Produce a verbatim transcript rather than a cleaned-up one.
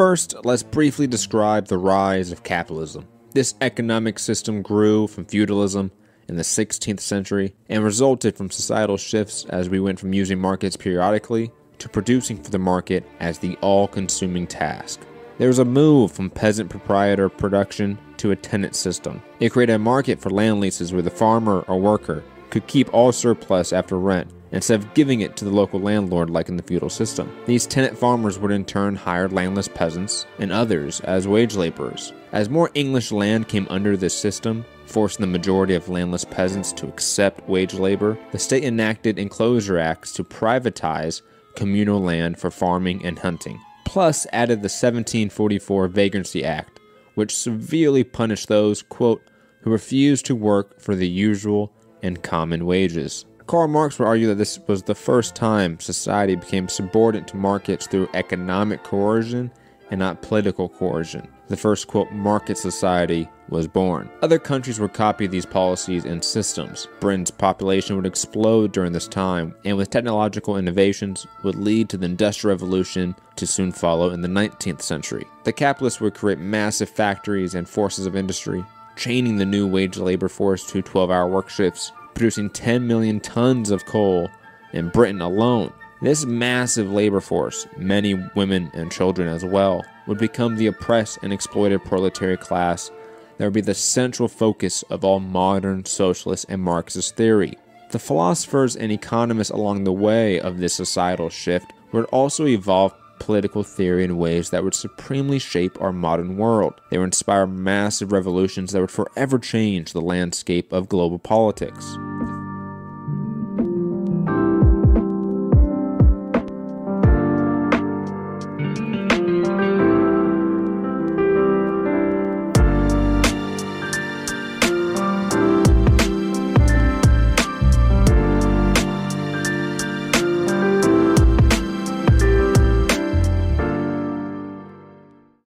First, let's briefly describe the rise of capitalism. This economic system grew from feudalism in the sixteenth century and resulted from societal shifts as we went from using markets periodically to producing for the market as the all-consuming task. There was a move from peasant proprietor production to a tenant system. It created a market for land leases where the farmer or worker could keep all surplus after rent instead of giving it to the local landlord like in the feudal system. These tenant farmers would in turn hire landless peasants and others as wage laborers. As more English land came under this system, forcing the majority of landless peasants to accept wage labor, the state enacted enclosure acts to privatize communal land for farming and hunting, plus added the seventeen forty-four Vagrancy Act, which severely punished those, quote, who refused to work for the usual and common wages. Karl Marx would argue that this was the first time society became subordinate to markets through economic coercion and not political coercion. The first, quote, market society was born. Other countries would copy these policies and systems. Britain's population would explode during this time, and with technological innovations would lead to the Industrial Revolution to soon follow in the nineteenth century. The capitalists would create massive factories and forces of industry, chaining the new wage labor force to twelve-hour work shifts, producing ten million tons of coal in Britain alone. This massive labor force, many women and children as well, would become the oppressed and exploited proletariat class that would be the central focus of all modern socialist and Marxist theory. The philosophers and economists along the way of this societal shift would also evolve political theory in ways that would supremely shape our modern world. They would inspire massive revolutions that would forever change the landscape of global politics.